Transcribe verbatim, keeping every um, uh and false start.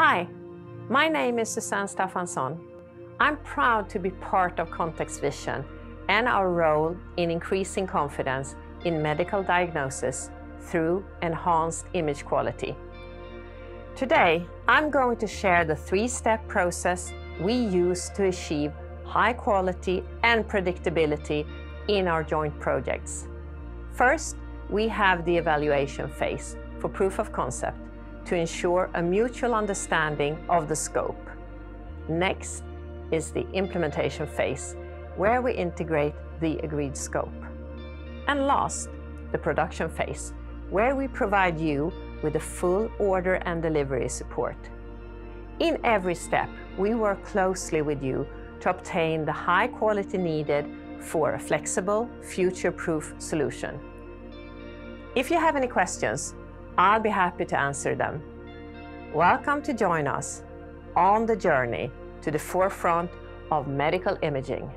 Hi, my name is Susanne Staffansson. I'm proud to be part of Context Vision and our role in increasing confidence in medical diagnosis through enhanced image quality. Today, I'm going to share the three-step process we use to achieve high quality and predictability in our joint projects. First, we have the evaluation phase for proof of concept to ensure a mutual understanding of the scope. Next is the implementation phase, where we integrate the agreed scope. And last, the production phase, where we provide you with a full order and delivery support. In every step, we work closely with you to obtain the high quality needed for a flexible, future-proof solution. If you have any questions, I'll be happy to answer them. Welcome to join us on the journey to the forefront of medical imaging.